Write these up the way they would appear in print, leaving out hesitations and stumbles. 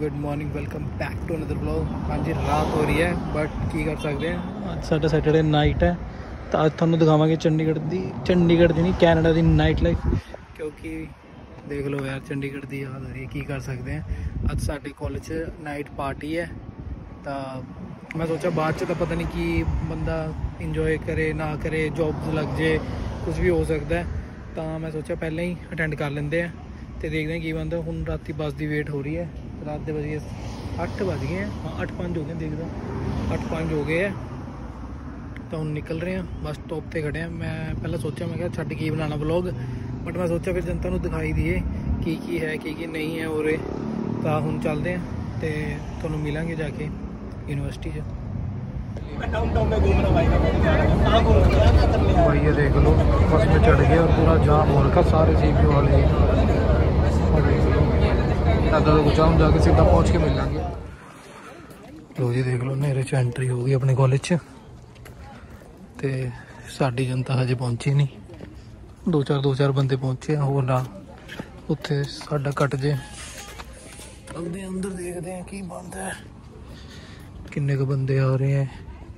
Good morning, welcome back to another blog. हाँ जी, रात हो रही है बट की कर सकते हैं, अज साढ़े सैटरडे नाइट है तो अज थोड़ा दिखावे चंडीगढ़ की नहीं कैनेडा की नाइट लाइफ, क्योंकि देख लो यार चंडीगढ़ की याद आ रही है, की कर सकते हैं। अज साडे कॉलेज नाइट पार्टी है तो मैं सोचा बाद च तो पता नहीं कि बंदा इंजॉय करे ना करे, जॉब्स लग जाए, कुछ भी हो सकता है, तो मैं सोचा पहले ही अटेंड कर लेंगे हैं तो देखते हैं की बनता। हूँ रात बस की वेट हो रही है, रात के बजे 8 बज गए हैं, हाँ 8:05 हो गए, देखता 8:05 हो गए है तो हम निकल रहे हैं, बस स्टॉप पर खड़े हैं। मैं पहले सोचा मैं क्या छट की बनाना ब्लॉग, बट मैं सोचा फिर जनता को दिखाई दिए की है की नहीं है, और हम चलते हैं तो थोनों मिलेंगे जाके यूनिवर्सिटी। भाई ये देख लो बस में चढ़ गए और पूरा जाम हो रखा, सारे सीपीओ वाले जाम, जाके सीधा पहुंच के मिल जाएंगे। तो जी देख लो नेरे च एंट्री हो गई अपने कॉलेज च, ते साडी जनता हजे पहुंची नहीं, दो चार बंदे पहुंचे हो ना, उत्थे साडा कट जे अंदर अंदर देखते हैं की बनता है, किन्ने के बंदे आ रहे हैं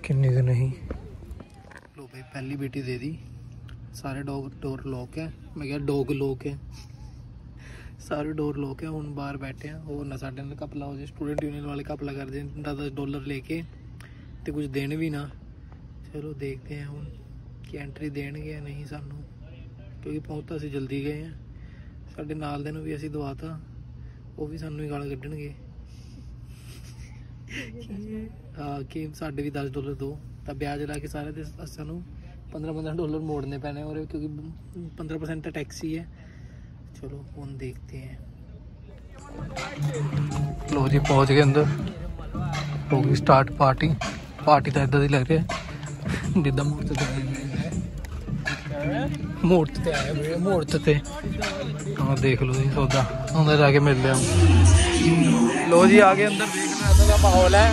किन्ने के नहीं। लो भाई पहली बेटी दे दी, सारे डोर लॉक है, मैं क्या डॉग लॉक है, सारे डोर लॉक है, हम बाहर बैठे हैं। और ना साढ़े ने घपला हो जाए, स्टूडेंट यूनियन वाले घपला कर दें, $10 लेके तो कुछ देने भी ना। चलो देखते हैं हम कि एंट्री देने या नहीं सानू, क्योंकि पहुँचता अस जल्दी गए हैं, साढ़े नाल दे नूं भी असी दवाता, वो भी सानू ही गाल कड्डणगे कि साढ़े भी $10 दो, तो ब्याज ला के सारे दे सानू $15 मोड़ने पैने, और क्योंकि 15% टैक्स ही है। चलो फोन देखते हैं। लो जी पहुँच गए अंदर, होगी स्टार्ट पार्टी, पार्टी तो इदा की लग रही है जिदा मुहूर्त हाँ देख लो जी सौदा, अंदर जाके मिल लिया। लो जी आगे अंदर का माहौल है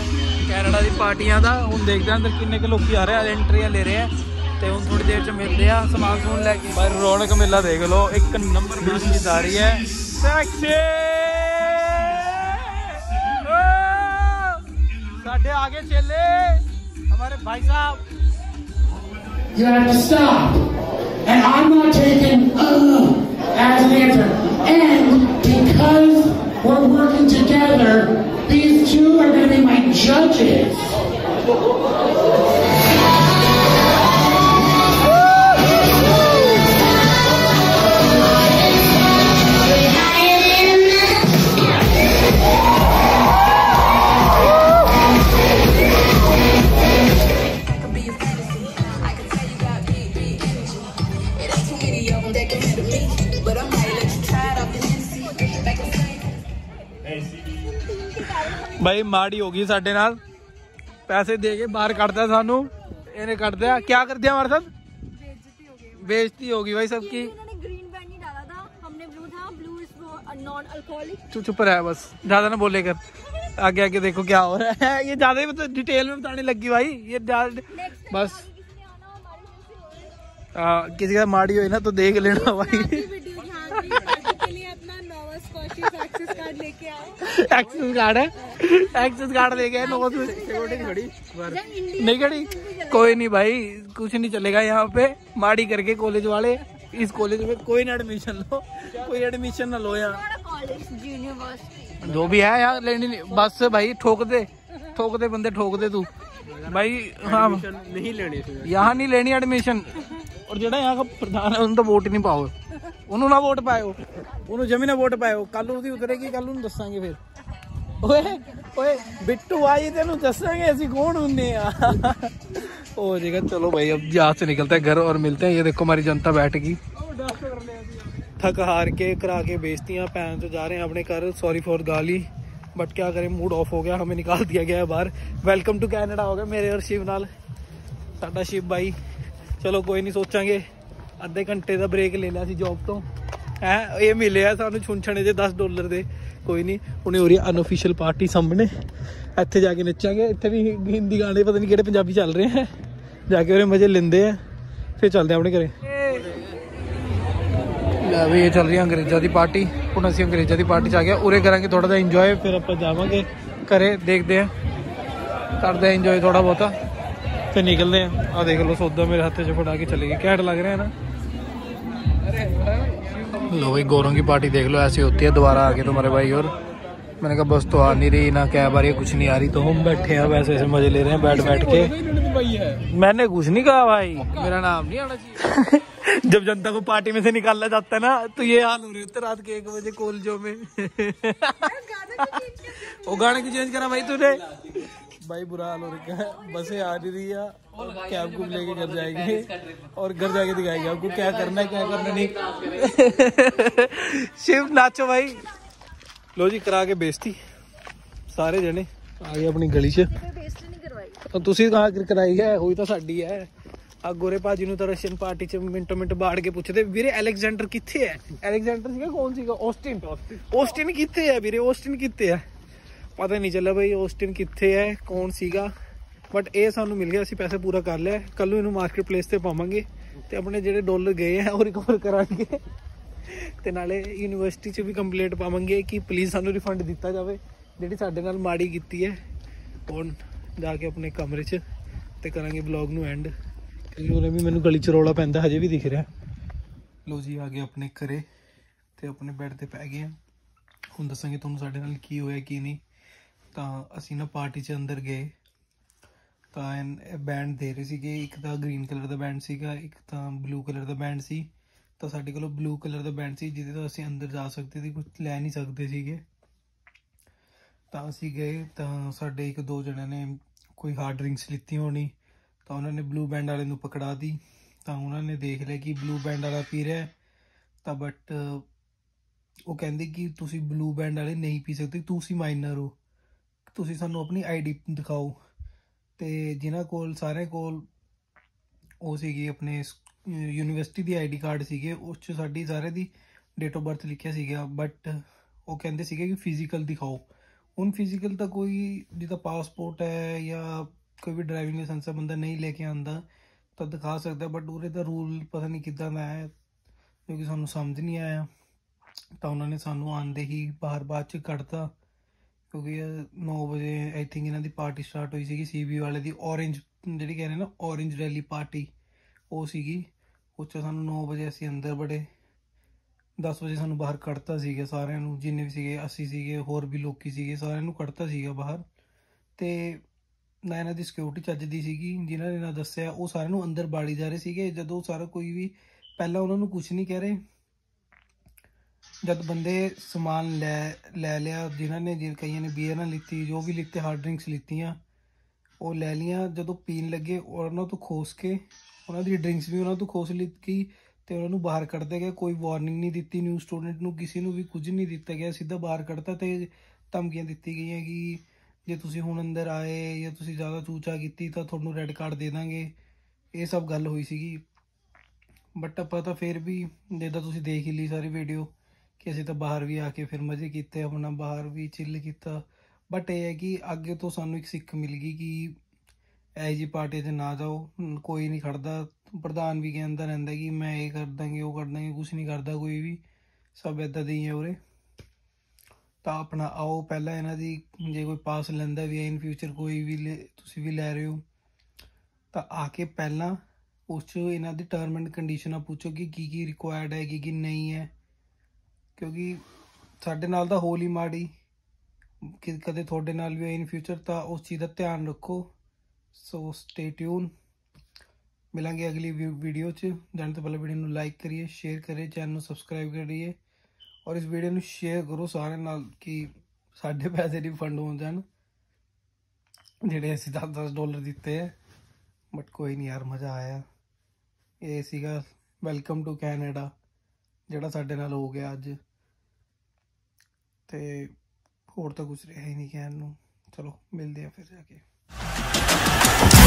कैनेडा की पार्टियां का, हम देखते हैं अंदर किन्ने के लोग आ रहे हैं, एंट्रियां ले रहे हैं, तो हम थोड़ी देर से मिलते हैं समान समून लैके। भाई रौनक मेला देख लो, एक नंबर बिजनेस आ रही है, साढ़े आगे चले हमारे भाई साहब। These two are going to be my judges. भाई माड़ी होगी साढ़े नाल, पैसे दे के बाहर कटता सानू, इन्हें कटता क्या कर दिया हमारे साथ, बेइज्जती होगी भाई सबकी। ग्रीन बैंड नहीं डाला था हमने, ब्लू था, ब्लू इज नॉन अल्कोहलिक। चुप रहा है बस, ज्यादा ना बोले कर, आगे आगे देखो क्या हो रहा है, ये ज्यादा ही मतलब डिटेल में बताने लगी भाई, ये बस किसी का माड़ी हुई ना तो देख लेना भाई। एक्सेस कार्ड है, एक्सेस कार्ड लेके आए, नहीं खड़ी कोई नहीं भाई, कुछ नहीं चलेगा यहाँ पे माड़ी करके। कॉलेज वाले इस कॉलेज में कोई ना एडमिशन लो, कोई एडमिशन ना लो यहाँ, जो भी है यहाँ लेनी बस भाई, ठोक दे बंदे, ठोक दे तू भाई, हाँ नहीं लेनी, यहाँ नहीं लेनी एडमिशन। और जो यहाँ का प्रधान है उनको वोट नहीं पाओ, उन्होंने ना वोट पायो, उन्होंने जमी ना वोट पायो, कल उसकी उतरेगी, कल उन्हें दसांगे फिर। ओए ओए बिट्टू आई तेन दसांगे असी कौन होंगे हो जाएगा। चलो भाई अब यहाँ से निकलते हैं घर और मिलते हैं। ये देखो हमारी जनता बैठ गई, थक हार के करा के बेचतियाँ पैन से जा रहे हैं अपने घर, सॉरी फॉर गाली बट क्या करें, मूड ऑफ हो गया, हमें निकाल दिया गया है बाहर। वेलकम टू कैनेडा हो गया मेरे और शिव नाल, साडा शिव भाई। चलो कोई नहीं, सोचांगे अद्धे घंटे का ब्रेक ले लिया जॉब तो है, ये मिले है सानू छुनछने से $10 दे, कोई नहीं उन्हें हो रही अनऑफिशियल पार्टी सामने, इत्थे जाके नचांगे, इत्थे भी हिंदी गाने पता नहीं किहड़े पंजाबी चल रहे हैं, जाके उन्हें मजे लेंदे हैं, फिर चलते हैं अपने घरे। भी ये चल रही है अंग्रेजा की पार्टी। हूँ असं अंग्रेजा की पार्टी आ गया, उरे करा थोड़ा जहा इंजॉय, फिर आप जावे घरे देखते हैं, करते हैं इंजॉय थोड़ा बहुत, फिर निकलते हैं। आ देख लो सौदा मेरे हाथ से फटा के चले गए, कैट लग रहा है ना। लो भाई गोरों की पार्टी देख लो ऐसी होती है, दोबारा आ गए तुम्हारे भाई। और मैंने कहा बस तो आ नहीं रही ना कैब आ रही, कुछ नहीं आ रही, तो हम बैठे हैं वैसे ऐसे मजे ले रहे हैं बैठ बैठ के। मैंने कुछ नहीं कहा भाई, मेरा नाम नहीं आना चाहिए। जब जनता को पार्टी में से निकाला जाता है ना तो ये हाल हो रही होती रात के 1 बजे कॉलेजों में। वो गाने की चेंज करा भाई तूने, भाई बुरा हाल हो रखा है। बसें आ रही है और कैब को लेके घर जाएंगे और घर जाके दिखाएंगे आपको क्या करना है क्या करना नहीं। शिव नाचो भाई। लो जी करा के बेइज्जती सारे जने आ गए अपनी गली च। तुसीं कहाँ कराई है, हुई तो साडी है। आ गोरे भाजी नूं रशियन पार्टी च मिंटो मिंट बाड़ के पूछते वीरे एलेक्जेंडर किथे है, एलेक्जेंडर सीगा कौन सीगा, ऑस्टिन, ऑस्टिन किथे है वीरे, ऑस्टिन किथे है, पता नहीं चला भाई ऑस्टिन किथे है कौन सीगा। बट ये सानू मिल गया, असीं पैसे पूरा कर लिया, कल नूं इहनूं मार्केट प्लेस ते पावांगे ते अपने जिहड़े डॉलर गए हैं वो रिकवर करांगे ते नाले यूनिवर्सिटी च भी कंप्लेंट पावांगे कि प्लीज़ सानू रिफंड दिता जाए जिहड़ी साडे नाल माड़ी कीती है। हुण जाके अपने कमरे च ते करांगे ब्लॉग नूं एंड। उन्हें भी मैंने गली च रौला पैंदा हजे भी दिख रहा है। लो जी आ गए अपने घरे ते अपने बैड ते पै गए हैं। हुण दसांगे तुहानूं साडे नाल की होया की नहीं। तां असीं ना पार्टी च अंदर गए तां बैंड दे रहे सीगे, एक तां ग्रीन कलर का बैंड सीगा, एक तां ब्लू कलर का बैंड सी। तां साडे कोल ब्लू कलर का बैंड सी जिहदे तां असीं अंदर जा सकदे सी, कुछ लै नहीं सकदे सीगे। तां असीं गए तां साडे एक दो जणियां ने कोई हार्ड ड्रिंक्स लित्ती होनी तो उन्होंने ब्लू बैंड वाले पकड़ा दी। तो उन्होंने देख लिया कि ब्लू बैंड वाला पी रहा है तो बट वो कहते कि तुसी ब्लू बैंड वाले नहीं पी सकते, तुसी माइनर हो, तुसी सानू अपनी आईडी दिखाओ। तो जिन्हों को सारे कोल वो सीगी अपने यूनिवर्सिटी की आईडी कार्ड सीगे, उस च साडी सारे की डेट ऑफ बर्थ लिखा सीगा। बट वो कहते सीगे कि फिजिकल दिखाओ। उन फिजिकल तो कोई जिदा पासपोर्ट है या कोई भी ड्राइविंग लाइसेंस का बंदा नहीं लेके आंदा तो दिखा सकता, बट उरे का रूल पता नहीं किदा का है जो कि सानू समझ नहीं आया। तो उन्होंने सानू आंदे ही बाहर बाद च कढ़ता क्योंकि 9 बजे आई थिंक इन्हां दी पार्टी स्टार्ट हुई सी सीबी वाले दी, ऑरेंज जिहड़ी कह रहे ना ऑरेंज रैली पार्टी वो सीगी। उस सानू 9 बजे असीं अंदर बड़े, 10 बजे सानू बाहर कढ़ता सीगा सारिआं नूं, जिन्ने भी सीगे असीं सीगे होर भी लोकी सीगे सारिआं नूं कढ़ता सीगा बाहर। ते ना इन्हों की सिक्योरिटी चज दी सीगी, जिन्होंने ना दस्या वो सारे अंदर बाड़ी जा रहे थे। जो सारा कोई भी पहला उन्होंने कुछ नहीं कह रहे, जब बंदे समान लै लिया जिन्होंने कई ने बीयर ना लीती, जो भी लीते हार्ड ड्रिंक्स लीतियाँ वो लै लिया। जो पीन लगे उन्होंने तो खोस के उन्होंने ड्रिंक्स भी उन्होंने तो खोस ली गई तो उन्होंने बाहर कढ़ते गए। कोई वार्निंग नहीं दी न्यू स्टूडेंट को, किसी भी कुछ नहीं दिता गया, सीधा बाहर कढ़ता। तो धमकियाँ दी गई कि जे तुसी हुण अंदर आए या तुसी ज़्यादा चूचा की तो थोनू रेड कार्ड दे देंगे। ये सब गल हुई सी। बट आपां तां फिर भी जिद्दां तुसी देख ही ली सारी वीडियो कि असीं तां बाहर भी आके फिर मज़े कीते, अपना बाहर भी चिल कीता। बट यह है कि अगे तो सानू एक सिक्ख मिल गई कि ऐ जी पार्टी ते ना जाओ, कोई नहीं खड़दा। प्रधान भी कहता रहिंदा कि मैं ये कर देंगे वो कर देंगे, कुछ नहीं करता कोई भी, सब इदां दे ही है उरे। तो अपना आओ पहला इन्ह की जो कोई पास लेंदा भी है इन फ्यूचर, कोई भी लै रहे हो तो आके पहला उस इन्ह की टर्म एंड कंडीशन पूछो कि की रिक्वायर्ड है की नहीं है। क्योंकि साढ़े नाल दा होली माड़ी कि कदे थोड़े नाल भी है इन फ्यूचर, तो उस चीज़ का ध्यान रखो। सो स्टे ट्यून, मिलांगे अगली वीडियो च। जाने तो पहले वीडियो लाइक करिए, शेयर करिए, चैनल सबसक्राइब करिए और इस वीडियो में शेयर करो सारे नाल कि साढ़े पैसे रिफंड हो जान जेडे असी 10-10 डॉलर दिते है। बट कोई नहीं यार, मज़ा आया। ये सीगा वेलकम टू कैनेडा जोड़ा साढ़े नाल हो गया अज, तो होर तो कुछ रहा ही नहीं कहन नूं। चलो मिलते हैं फिर जाके।